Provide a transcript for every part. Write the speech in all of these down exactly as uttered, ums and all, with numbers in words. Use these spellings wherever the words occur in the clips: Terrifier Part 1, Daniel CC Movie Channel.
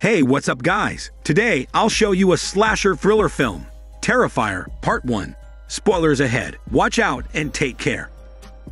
Hey, what's up guys? Today, I'll show you a slasher thriller film, Terrifier Part one. Spoilers ahead, watch out and take care.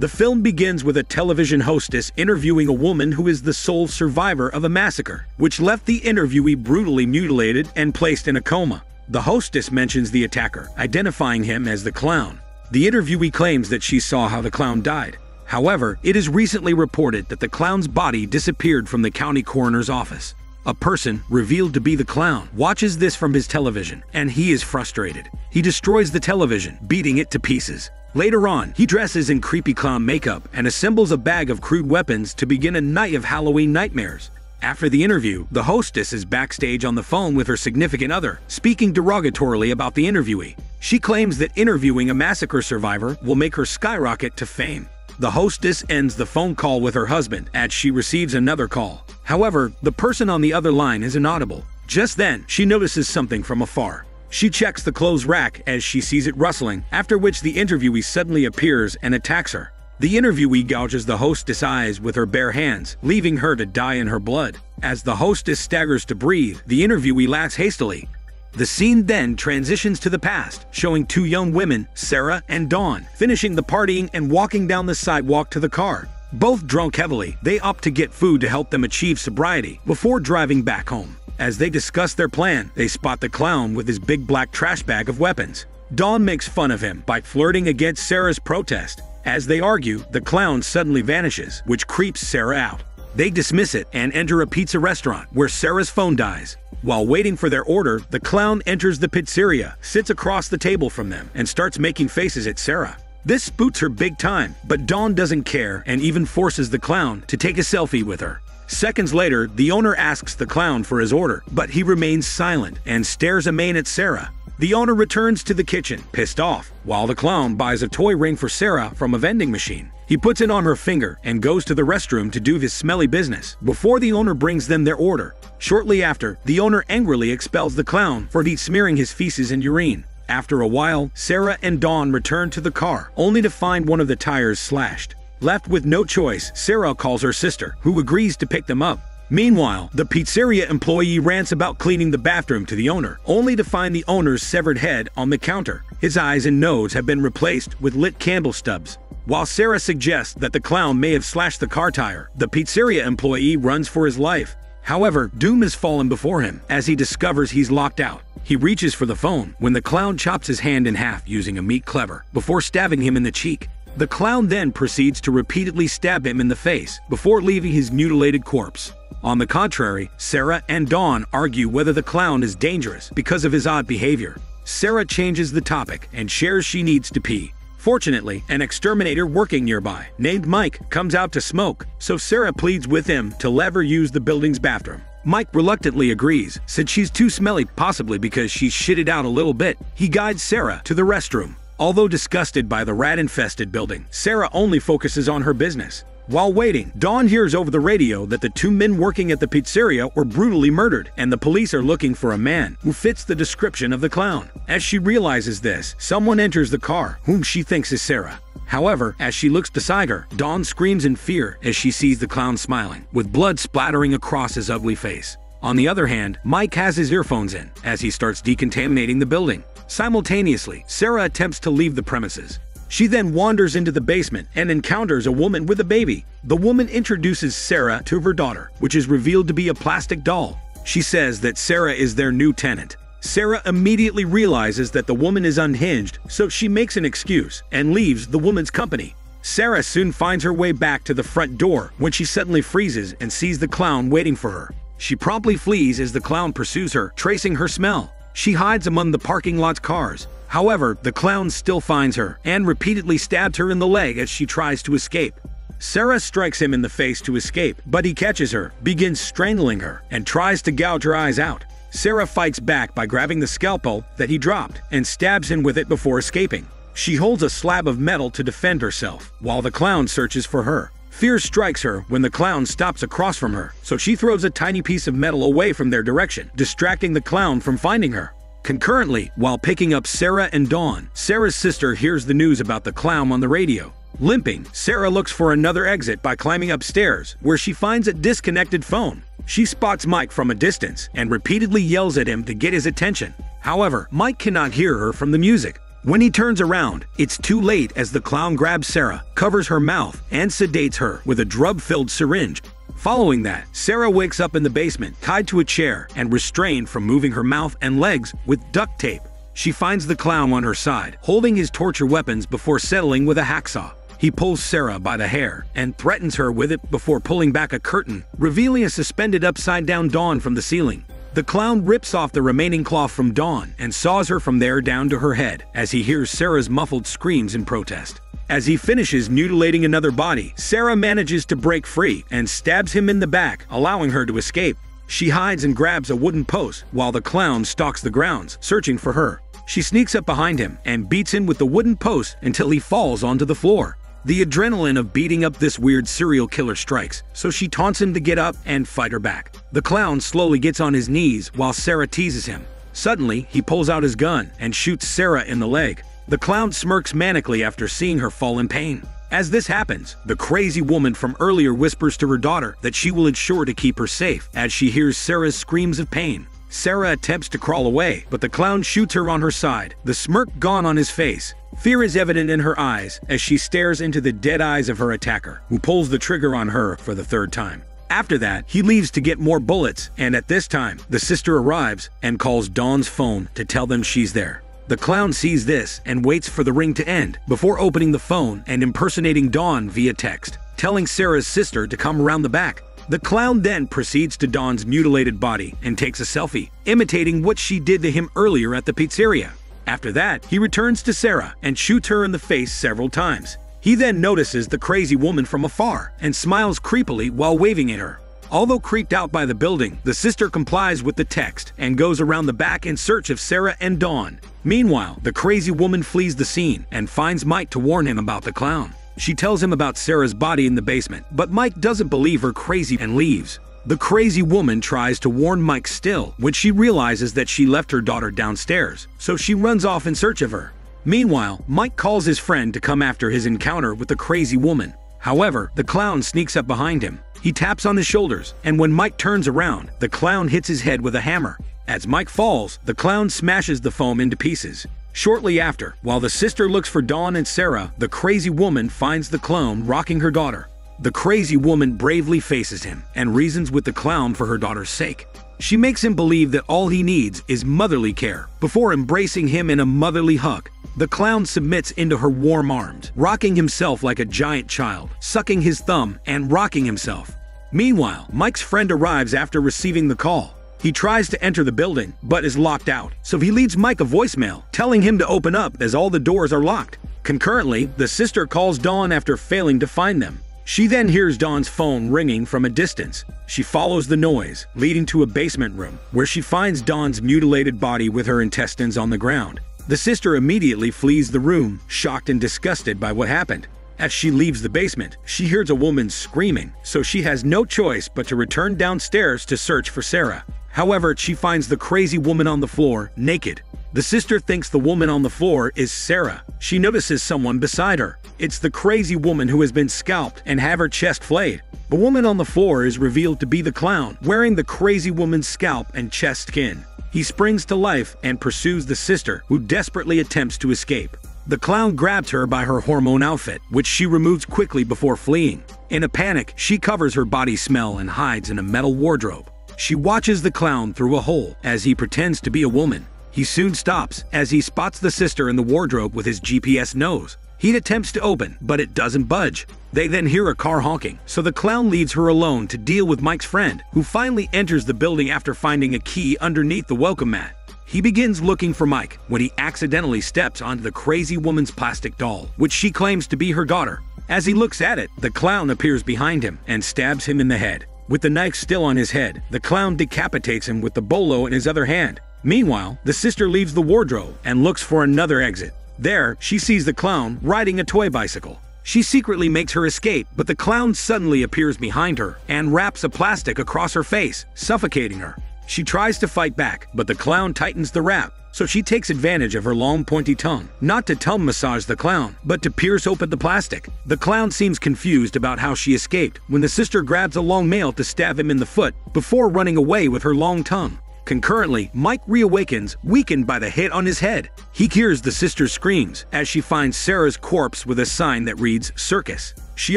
The film begins with a television hostess interviewing a woman who is the sole survivor of a massacre, which left the interviewee brutally mutilated and placed in a coma. The hostess mentions the attacker, identifying him as the clown. The interviewee claims that she saw how the clown died. However, it is recently reported that the clown's body disappeared from the county coroner's office. A person, revealed to be the clown, watches this from his television, and he is frustrated. He destroys the television, beating it to pieces. Later on, he dresses in creepy clown makeup and assembles a bag of crude weapons to begin a night of Halloween nightmares. After the interview, the hostess is backstage on the phone with her significant other, speaking derogatorily about the interviewee. She claims that interviewing a massacre survivor will make her skyrocket to fame. The hostess ends the phone call with her husband as she receives another call. However, the person on the other line is inaudible. Just then, she notices something from afar. She checks the clothes rack as she sees it rustling, after which the interviewee suddenly appears and attacks her. The interviewee gouges the hostess' eyes with her bare hands, leaving her to die in her blood. As the hostess staggers to breathe, the interviewee laughs hastily. The scene then transitions to the past, showing two young women, Sarah and Dawn, finishing the partying and walking down the sidewalk to the car. Both drunk heavily, they opt to get food to help them achieve sobriety before driving back home. As they discuss their plan, they spot the clown with his big black trash bag of weapons. Dawn makes fun of him by flirting against Sarah's protest. As they argue, the clown suddenly vanishes, which creeps Sarah out. They dismiss it and enter a pizza restaurant where Sarah's phone dies. While waiting for their order, the clown enters the pizzeria, sits across the table from them, and starts making faces at Sarah. This spooks her big time, but Dawn doesn't care and even forces the clown to take a selfie with her. Seconds later, the owner asks the clown for his order, but he remains silent and stares amain at Sarah. The owner returns to the kitchen, pissed off, while the clown buys a toy ring for Sarah from a vending machine. He puts it on her finger and goes to the restroom to do his smelly business before the owner brings them their order. Shortly after, the owner angrily expels the clown for smearing his feces and urine. After a while, Sarah and Dawn return to the car, only to find one of the tires slashed. Left with no choice, Sarah calls her sister, who agrees to pick them up. Meanwhile, the pizzeria employee rants about cleaning the bathroom to the owner, only to find the owner's severed head on the counter. His eyes and nose have been replaced with lit candle stubs. While Sarah suggests that the clown may have slashed the car tire, the pizzeria employee runs for his life. However, doom has fallen before him, as he discovers he's locked out. He reaches for the phone when the clown chops his hand in half using a meat cleaver, before stabbing him in the cheek. The clown then proceeds to repeatedly stab him in the face before leaving his mutilated corpse. On the contrary, Sarah and Dawn argue whether the clown is dangerous because of his odd behavior. Sarah changes the topic and shares she needs to pee. Fortunately, an exterminator working nearby, named Mike, comes out to smoke, so Sarah pleads with him to let her use the building's bathroom. Mike reluctantly agrees, since she's too smelly, possibly because she shitted out a little bit. He guides Sarah to the restroom. Although disgusted by the rat-infested building, Sarah only focuses on her business. While waiting, Dawn hears over the radio that the two men working at the pizzeria were brutally murdered, and the police are looking for a man who fits the description of the clown. As she realizes this, someone enters the car, whom she thinks is Sarah. However, as she looks beside her, Dawn screams in fear as she sees the clown smiling, with blood splattering across his ugly face. On the other hand, Mike has his earphones in as he starts decontaminating the building. Simultaneously, Sarah attempts to leave the premises. She then wanders into the basement and encounters a woman with a baby. The woman introduces Sarah to her daughter, which is revealed to be a plastic doll. She says that Sarah is their new tenant. Sarah immediately realizes that the woman is unhinged, so she makes an excuse and leaves the woman's company. Sarah soon finds her way back to the front door when she suddenly freezes and sees the clown waiting for her. She promptly flees as the clown pursues her, tracing her smell. She hides among the parking lot's cars. However, the clown still finds her and repeatedly stabbed her in the leg as she tries to escape. Sarah strikes him in the face to escape, but he catches her, begins strangling her, and tries to gouge her eyes out. Sarah fights back by grabbing the scalpel that he dropped and stabs him with it before escaping. She holds a slab of metal to defend herself, while the clown searches for her. Fear strikes her when the clown stops across from her, so she throws a tiny piece of metal away from their direction, distracting the clown from finding her. Concurrently, while picking up Sarah and Dawn, Sarah's sister hears the news about the clown on the radio. Limping, Sarah looks for another exit by climbing upstairs, where she finds a disconnected phone. She spots Mike from a distance and repeatedly yells at him to get his attention. However, Mike cannot hear her from the music. When he turns around, it's too late as the clown grabs Sarah, covers her mouth, and sedates her with a drug-filled syringe. Following that, Sarah wakes up in the basement, tied to a chair and restrained from moving her mouth and legs with duct tape. She finds the clown on her side, holding his torture weapons before settling with a hacksaw. He pulls Sarah by the hair and threatens her with it before pulling back a curtain, revealing a suspended upside-down Dawn from the ceiling. The clown rips off the remaining cloth from Dawn and saws her from there down to her head as he hears Sarah's muffled screams in protest. As he finishes mutilating another body, Sarah manages to break free and stabs him in the back, allowing her to escape. She hides and grabs a wooden post while the clown stalks the grounds, searching for her. She sneaks up behind him and beats him with the wooden post until he falls onto the floor. The adrenaline of beating up this weird serial killer strikes, so she taunts him to get up and fight her back. The clown slowly gets on his knees while Sarah teases him. Suddenly, he pulls out his gun and shoots Sarah in the leg. The clown smirks manically after seeing her fall in pain. As this happens, the crazy woman from earlier whispers to her daughter that she will ensure to keep her safe as she hears Sarah's screams of pain. Sarah attempts to crawl away, but the clown shoots her on her side, the smirk gone on his face. Fear is evident in her eyes as she stares into the dead eyes of her attacker, who pulls the trigger on her for the third time. After that, he leaves to get more bullets, and at this time, the sister arrives and calls Dawn's phone to tell them she's there. The clown sees this and waits for the ring to end before opening the phone and impersonating Dawn via text, telling Sarah's sister to come around the back. The clown then proceeds to Dawn's mutilated body and takes a selfie, imitating what she did to him earlier at the pizzeria. After that, he returns to Sarah and shoots her in the face several times. He then notices the crazy woman from afar and smiles creepily while waving at her. Although creeped out by the building, the sister complies with the text and goes around the back in search of Sarah and Dawn. Meanwhile, the crazy woman flees the scene and finds Mike to warn him about the clown. She tells him about Sarah's body in the basement, but Mike doesn't believe her crazy and leaves. The crazy woman tries to warn Mike still when she realizes that she left her daughter downstairs, so she runs off in search of her. Meanwhile, Mike calls his friend to come after his encounter with the crazy woman. However, the clown sneaks up behind him. He taps on his shoulders, and when Mike turns around, the clown hits his head with a hammer. As Mike falls, the clown smashes the foam into pieces. Shortly after, while the sister looks for Dawn and Sarah, the crazy woman finds the clown rocking her daughter. The crazy woman bravely faces him and reasons with the clown for her daughter's sake. She makes him believe that all he needs is motherly care before embracing him in a motherly hug. The clown submits into her warm arms, rocking himself like a giant child, sucking his thumb and rocking himself. Meanwhile, Mike's friend arrives after receiving the call. He tries to enter the building but is locked out, so he leaves Mike a voicemail telling him to open up as all the doors are locked. Concurrently, the sister calls Dawn after failing to find them. She then hears Dawn's phone ringing from a distance. She follows the noise, leading to a basement room, where she finds Dawn's mutilated body with her intestines on the ground. The sister immediately flees the room, shocked and disgusted by what happened. As she leaves the basement, she hears a woman screaming, so she has no choice but to return downstairs to search for Sarah. However, she finds the crazy woman on the floor, naked. The sister thinks the woman on the floor is Sarah. She notices someone beside her. It's the crazy woman who has been scalped and have her chest flayed. The woman on the floor is revealed to be the clown, wearing the crazy woman's scalp and chest skin. He springs to life and pursues the sister, who desperately attempts to escape. The clown grabs her by her hormone outfit, which she removes quickly before fleeing. In a panic, she covers her body smell and hides in a metal wardrobe. She watches the clown through a hole as he pretends to be a woman. He soon stops as he spots the sister in the wardrobe with his G P S nose. He attempts to open, but it doesn't budge. They then hear a car honking, so the clown leaves her alone to deal with Mike's friend, who finally enters the building after finding a key underneath the welcome mat. He begins looking for Mike when he accidentally steps onto the crazy woman's plastic doll, which she claims to be her daughter. As he looks at it, the clown appears behind him and stabs him in the head. With the knife still on his head, the clown decapitates him with the bolo in his other hand. Meanwhile, the sister leaves the wardrobe and looks for another exit. There, she sees the clown riding a toy bicycle. She secretly makes her escape, but the clown suddenly appears behind her and wraps a plastic across her face, suffocating her. She tries to fight back, but the clown tightens the wrap. so she takes advantage of her long pointy tongue, not to tongue massage the clown, but to pierce open the plastic. The clown seems confused about how she escaped when the sister grabs a long nail to stab him in the foot before running away with her long tongue. Concurrently, Mike reawakens, weakened by the hit on his head. He hears the sister's screams as she finds Sarah's corpse with a sign that reads circus. She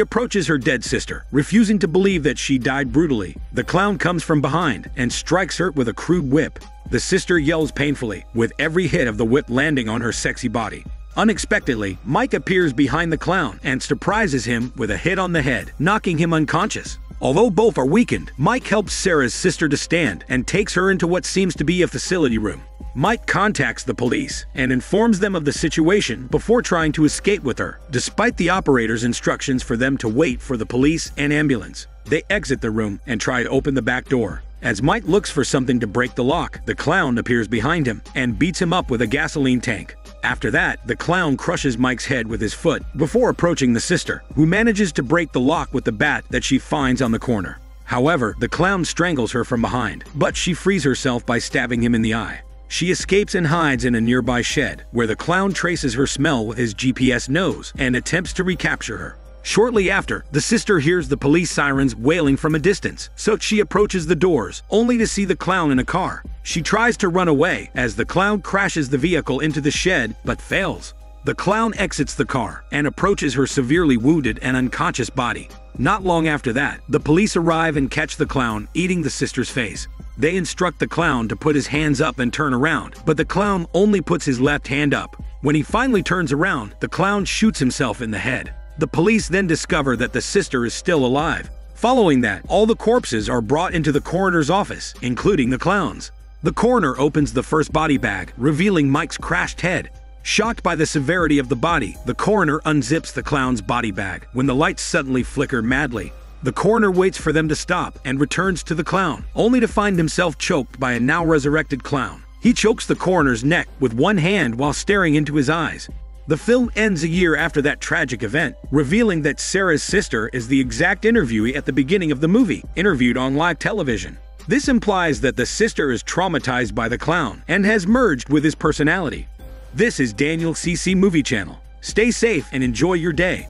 approaches her dead sister, refusing to believe that she died brutally. The clown comes from behind and strikes her with a crude whip. The sister yells painfully, with every hit of the whip landing on her sexy body. Unexpectedly, Mike appears behind the clown and surprises him with a hit on the head, knocking him unconscious. Although both are weakened, Mike helps Sarah's sister to stand and takes her into what seems to be a facility room. Mike contacts the police and informs them of the situation before trying to escape with her, despite the operator's instructions for them to wait for the police and ambulance. They exit the room and try to open the back door. As Mike looks for something to break the lock, the clown appears behind him and beats him up with a gasoline tank. After that, the clown crushes Mike's head with his foot before approaching the sister, who manages to break the lock with the bat that she finds on the corner. However, the clown strangles her from behind, but she frees herself by stabbing him in the eye. She escapes and hides in a nearby shed, where the clown traces her smell with his G P S nose and attempts to recapture her. Shortly after, the sister hears the police sirens wailing from a distance, so she approaches the doors, only to see the clown in a car. She tries to run away as the clown crashes the vehicle into the shed, but fails. The clown exits the car and approaches her severely wounded and unconscious body. Not long after that, the police arrive and catch the clown eating the sister's face. They instruct the clown to put his hands up and turn around, but the clown only puts his left hand up. When he finally turns around, the clown shoots himself in the head. The police then discover that the sister is still alive. Following that, all the corpses are brought into the coroner's office, including the clown's. The coroner opens the first body bag, revealing Mike's crashed head. Shocked by the severity of the body, the coroner unzips the clown's body bag when the lights suddenly flicker madly. The coroner waits for them to stop and returns to the clown, only to find himself choked by a now-resurrected clown. He chokes the coroner's neck with one hand while staring into his eyes. The film ends a year after that tragic event, revealing that Sarah's sister is the exact interviewee at the beginning of the movie, interviewed on live television. This implies that the sister is traumatized by the clown and has merged with his personality. This is Daniel C C Movie Channel. Stay safe and enjoy your day.